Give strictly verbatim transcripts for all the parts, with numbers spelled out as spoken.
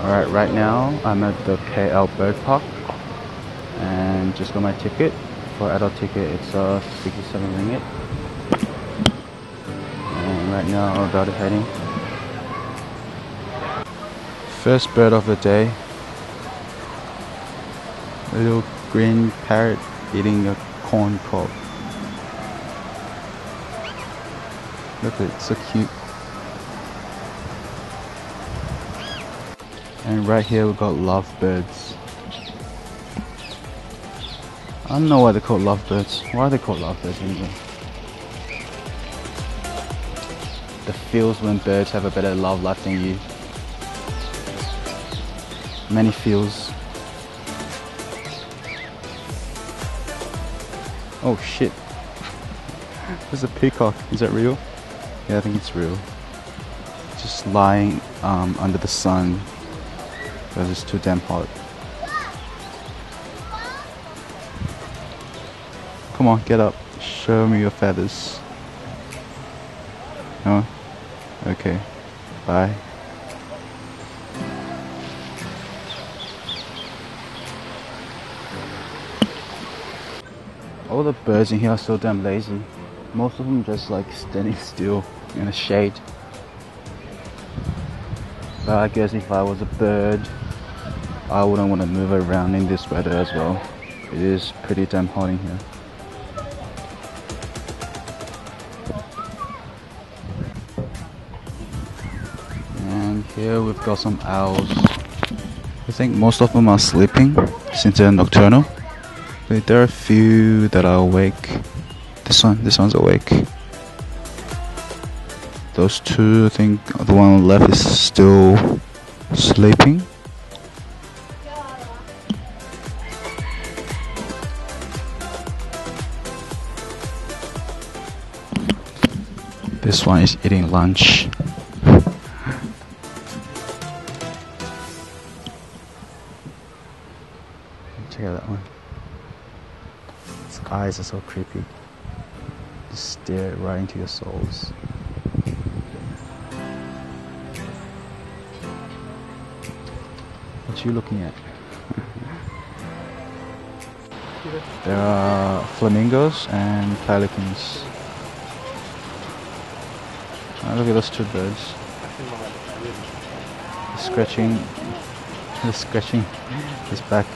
Alright, right now I'm at the K L Bird Park and just got my ticket. For adult ticket it's uh, sixty-seven ringgit. And right now I'm about to head in. First bird of the day. A little green parrot eating a corn cob. Look at it, so cute. And right here we've got lovebirds. I don't know why they're called lovebirds. Why are they called lovebirds anyway? The fields when birds have a better love life than you. Many fields. Oh shit. There's a peacock. Is that real? Yeah, I think it's real. Just lying um, under the sun. Because it's too damn hot. Come on, get up. Show me your feathers. No? Okay. Bye. All the birds in here are so damn lazy. Most of them just like standing still in the shade. But I guess if I was a bird, I wouldn't want to move around in this weather as well. It is pretty damn hot in here. And here we've got some owls. I think most of them are sleeping since they're nocturnal. But there are a few that are awake. This one, this one's awake. Those two, I think the one on the left is still sleeping. This one is eating lunch. Check out that one. Its eyes are so creepy. Just stare right into your souls. What you looking at? There are flamingos and pelicans. Oh, look at those two birds. He's scratching, he's scratching his back.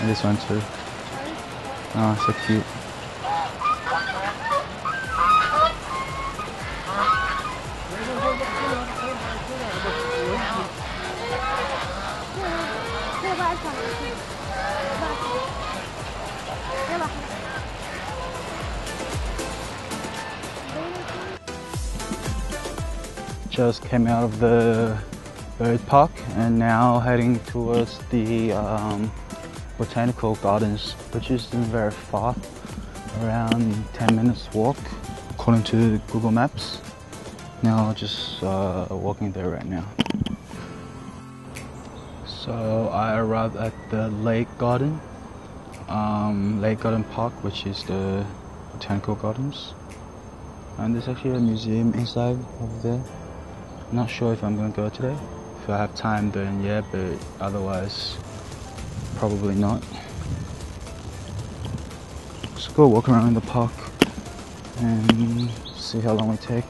And this one too. Oh, so cute. Just came out of the bird park and now heading towards the um, botanical gardens, which isn't very far, around ten minutes walk according to Google Maps. Now just uh, walking there right now. So I arrived at the Lake Garden, um, Lake Garden Park, which is the botanical gardens, and there's actually a museum inside over there. I'm not sure if I'm gonna go today. If I have time, then yeah, but otherwise, probably not. Just go walk around in the park and see how long we take.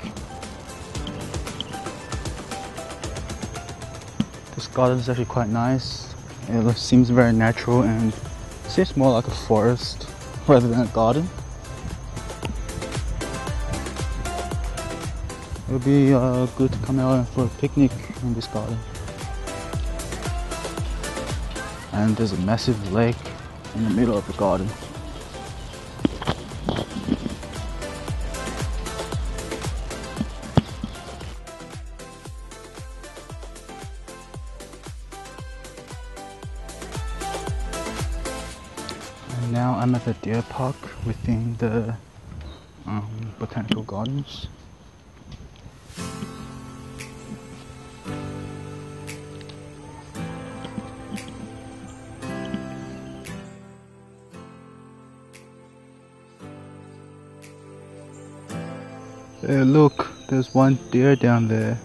This garden is actually quite nice. It seems very natural and seems more like a forest rather than a garden. It'll be uh, good to come out for a picnic in this garden. And there's a massive lake in the middle of the garden. And now I'm at the deer park within the um, botanical gardens. Hey, look, there's one deer down there.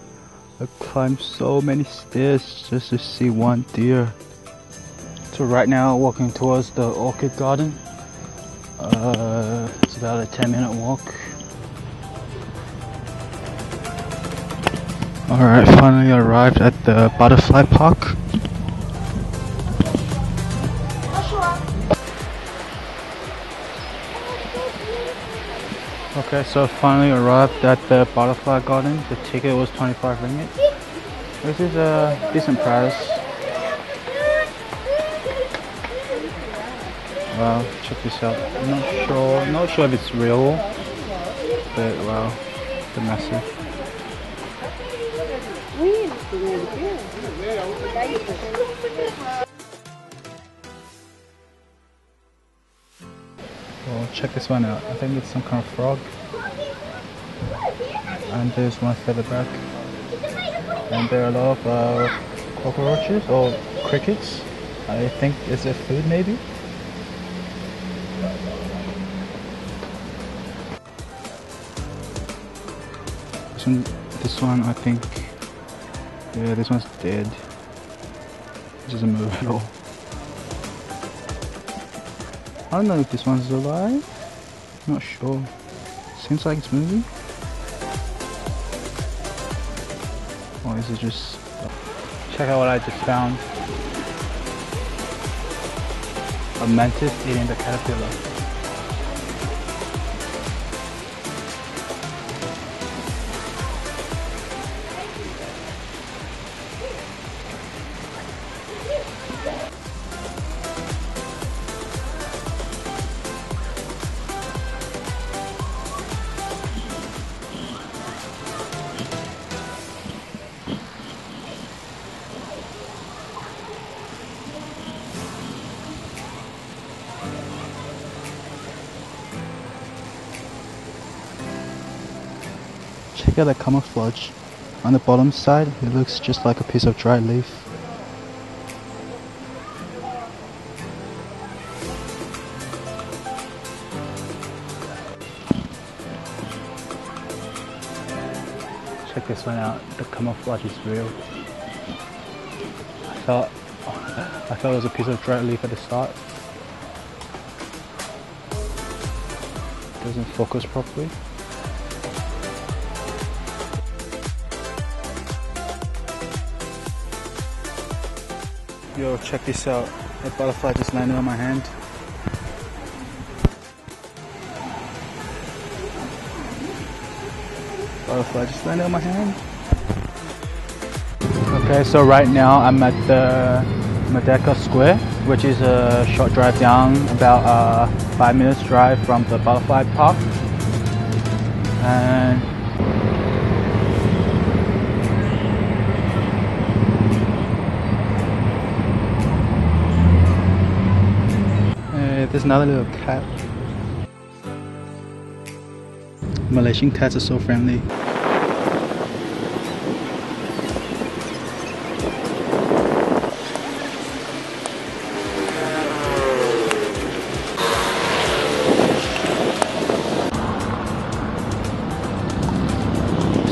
I I climbed so many stairs just to see one deer. So right now walking towards the orchid garden. Uh, it's about a ten minute walk. Alright, finally arrived at the Butterfly Park. Okay, so finally arrived at the Butterfly Garden. The ticket was twenty-five ringgit, which is a decent price. Wow, check this out. I'm not sure, not sure if it's real, but wow, the massive. Well, check this one out. I think it's some kind of frog. And there's one featherback. And there are a lot of uh, cockroaches or crickets. I think it's a food maybe. This one, this one I think, yeah, this one's dead. It doesn't move at all. I don't know if this one's alive. I'm not sure. Seems like it's moving. Or is it just... Check out what I just found. A mantis eating the caterpillar. Check out the camouflage. On the bottom side, it looks just like a piece of dry leaf. Check this one out. The camouflage is real. I thought, I thought it was a piece of dry leaf at the start. It doesn't focus properly. Yo, check this out. A butterfly just landed on my hand. Butterfly just landed on my hand. Okay, so right now I'm at the Madeca Square, which is a short drive down, about uh, five minutes drive from the Butterfly Park. And there's another little cat. Malaysian cats are so friendly.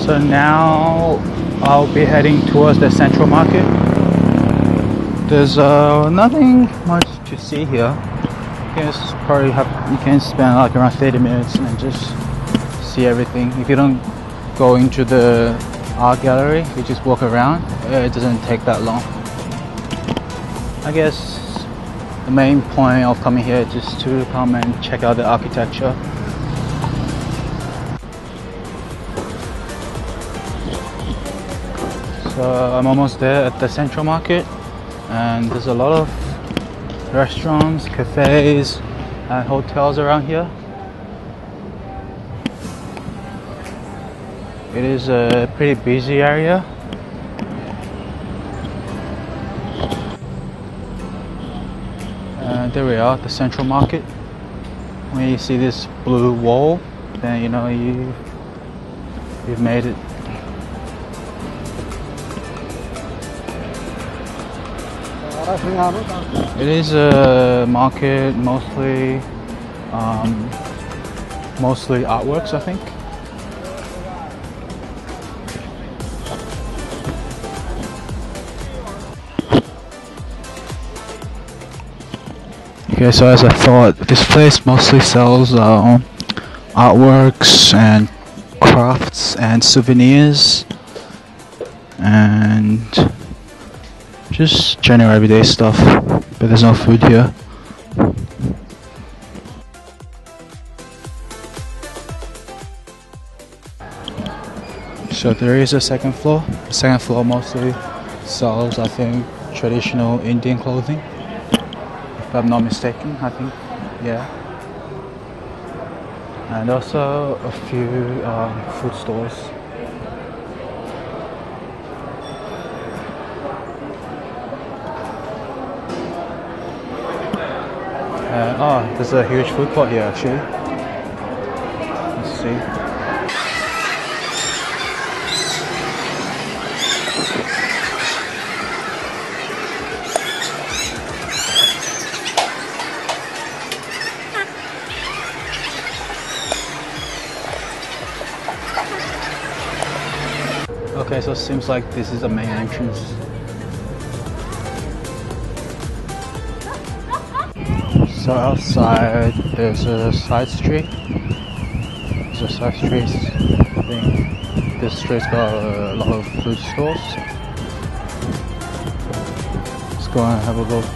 So now I'll be heading towards the Central Market. There's uh, nothing much to see here. You can probably have, you can spend like around thirty minutes and just see everything. If you don't go into the art gallery, you just walk around, it doesn't take that long. I guess the main point of coming here is just to come and check out the architecture. So I'm almost there at the Central Market, and there's a lot of restaurants, cafes, and hotels around here. It is a pretty busy area. And there we are, the Central Market. When you see this blue wall, then you know you you've made it. It is a market, mostly, um, mostly artworks, I think. Okay, so as I thought, this place mostly sells uh, artworks and crafts and souvenirs and just general everyday stuff, but there's no food here. So there is a second floor. The second floor mostly sells, I think, traditional Indian clothing, if I'm not mistaken, I think, yeah. And also a few um, food stores. And, oh, there's a huge food court here actually. Let's see. Okay, so it seems like this is the main entrance. So outside there's a side street. There's a side street. I think this street's got a lot of food stores. Let's go and have a look.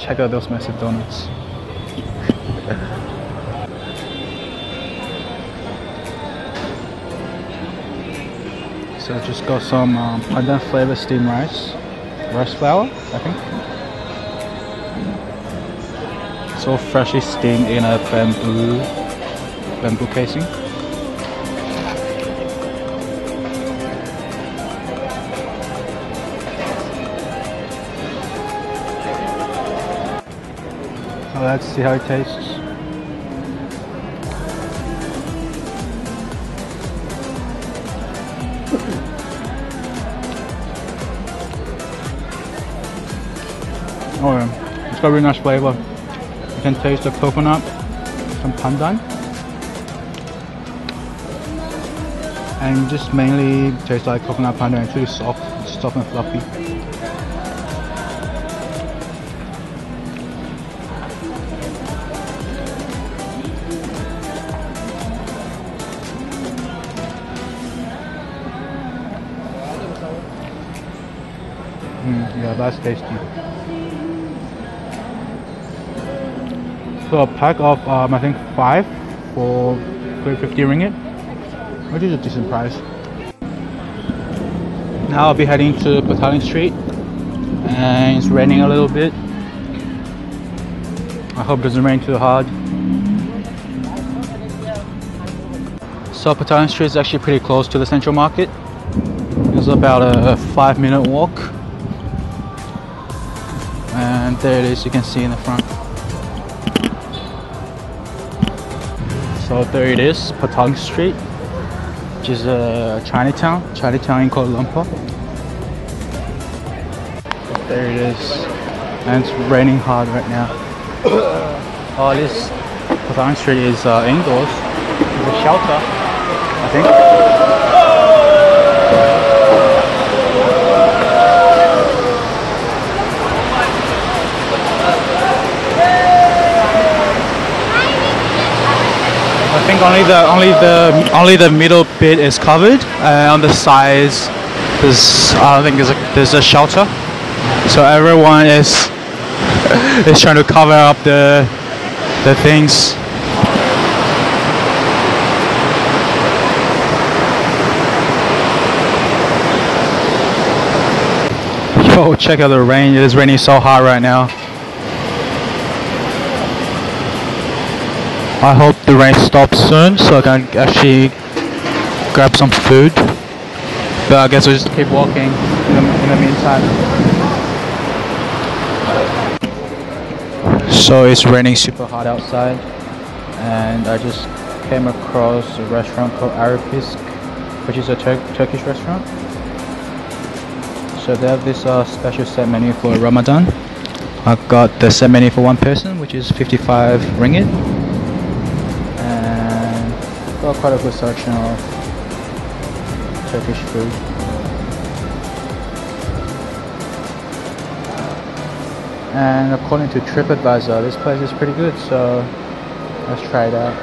Check out those massive donuts. So I just got some um, pandan flavored steamed rice. Rice flour, I think. It's all freshly steamed in a bamboo, bamboo casing. Let's see how it tastes. Oh yeah, it's got a really nice flavor. You can taste the coconut, some pandan, and just mainly tastes like coconut pandan. It's really soft, it's soft and fluffy. Mm, yeah, that's tasty. So a pack of um, I think five for three fifty ringgit, which is a decent price. Now I'll be heading to Petaling Street, and it's raining a little bit. I hope it doesn't rain too hard. So Petaling Street is actually pretty close to the Central Market. It's about a five minute walk. And there it is, you can see in the front. So there it is, Petaling Street, which is a Chinatown, Chinatown in Kuala Lumpur. There it is, and it's raining hard right now. Oh, at least Petaling Street is uh, indoors, it's a shelter, I think. I think only the only the only the middle bit is covered, and on the sides there's I think there's a there's a shelter. So everyone is is trying to cover up the the things. Yo, check out the rain! It is raining so hard right now. I hope the rain stops soon so I can actually grab some food, but I guess we'll just keep walking in the, in the meantime. So it's raining super hard outside, and I just came across a restaurant called Arapisk, which is a Tur Turkish restaurant. So they have this uh, special set menu for Ramadan. I got the set menu for one person, which is fifty-five ringgit. Got quite a good selection of Turkish food. And according to TripAdvisor, this place is pretty good, so let's try it out.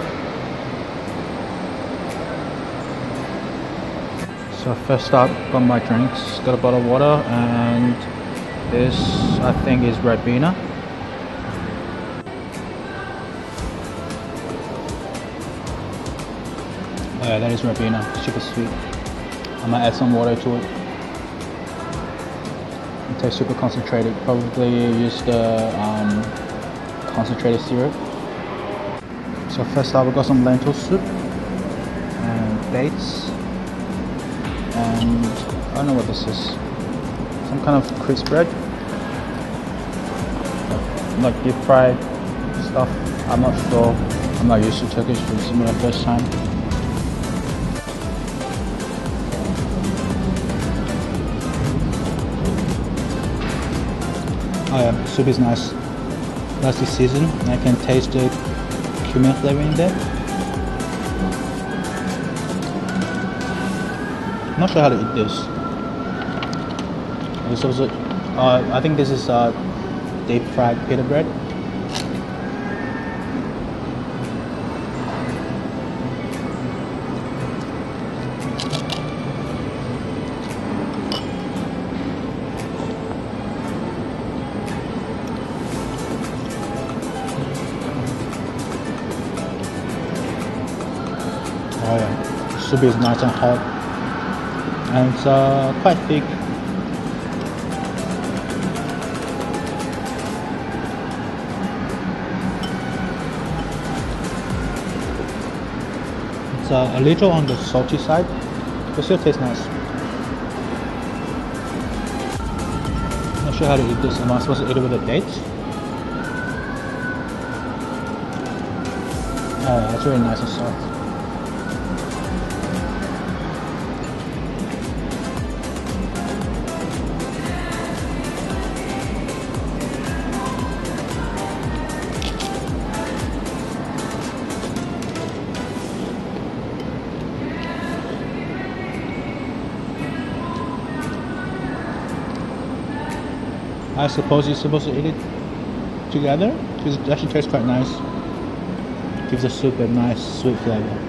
So first up, got my drinks, got a bottle of water, and this I think is Ribena. Oh yeah, that is Ribena, super sweet. I might add some water to it. It tastes super concentrated, probably use the um, concentrated syrup. So first up, we got some lentil soup and dates. And I don't know what this is. Some kind of crisp bread, like deep fried stuff. I'm not sure. I'm not used to Turkish food. This is my first time. Oh yeah, soup is nice. Nicely seasoned. I can taste the cumin flavor in there. I'm not sure how to eat this. It's also, uh, I think this is uh, deep fried pita bread. Oh yeah, soup is nice and hot. And it's uh, quite thick. It's uh, a little on the salty side, but still tastes nice. Not sure how to eat this. Am I supposed to eat it with the dates? Oh, that's really nice and soft. I suppose you're supposed to eat it together because it actually tastes quite nice. Gives the soup a nice sweet flavor.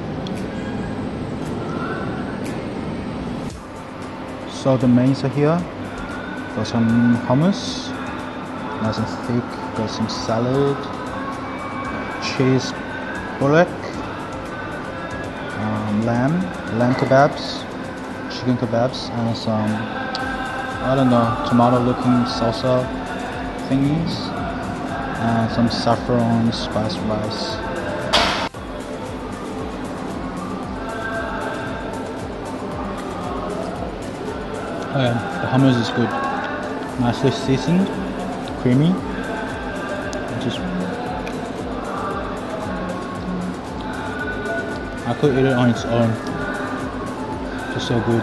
So the mains are here. Got some hummus, nice and thick. Got some salad, cheese bullock, um, lamb, lamb kebabs, chicken kebabs, and some, I don't know, tomato looking salsa thingies and some saffron spice rice. Oh yeah, the hummus is good. Nicely seasoned, creamy. I just I could eat it on its own. It's so good.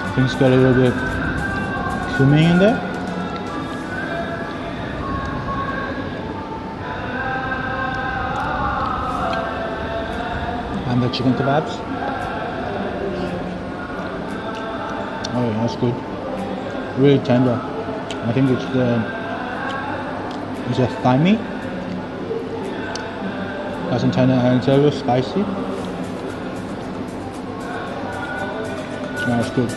I think it's got a little bit of cumin in there. And the chicken kebabs. Oh yeah, that's good. Really tender. I think it's the it's a thigh meat. Nice and tender and it's a little spicy. That's good.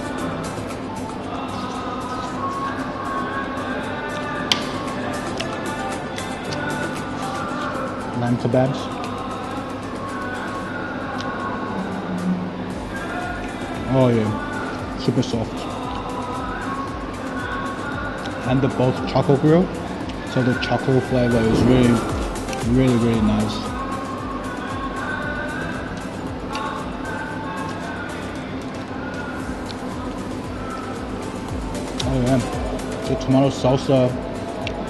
Lamb kebabs. Oh yeah, super soft. And they're both chocolate grill, so the chocolate flavor is really, really, really nice. Oh yeah, the tomato salsa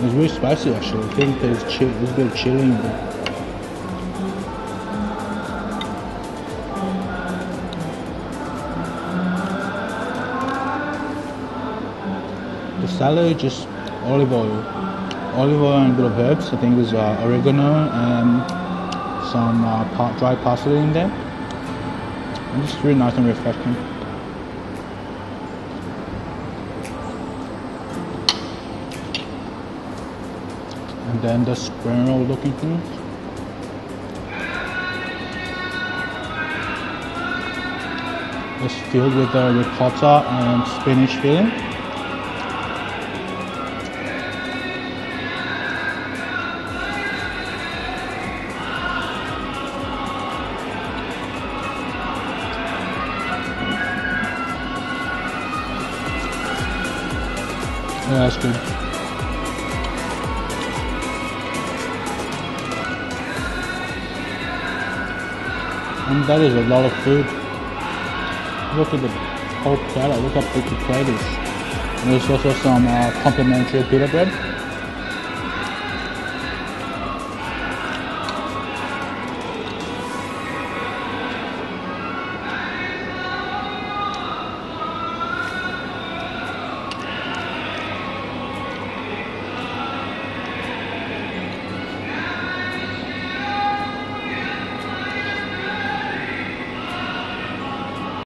is really spicy actually. I think there's, there's a bit of chili in there. Salad, just olive oil, olive oil and a bit of herbs. I think there's uh, oregano and some uh, par dry parsley in there. And it's really nice and refreshing. And then the squirrel looking thing. It's filled with the ricotta and spinach filling. Yeah, that's good. And that is a lot of food. Look at the whole platter, look how big the plate is. And there's also some uh, complimentary pita bread.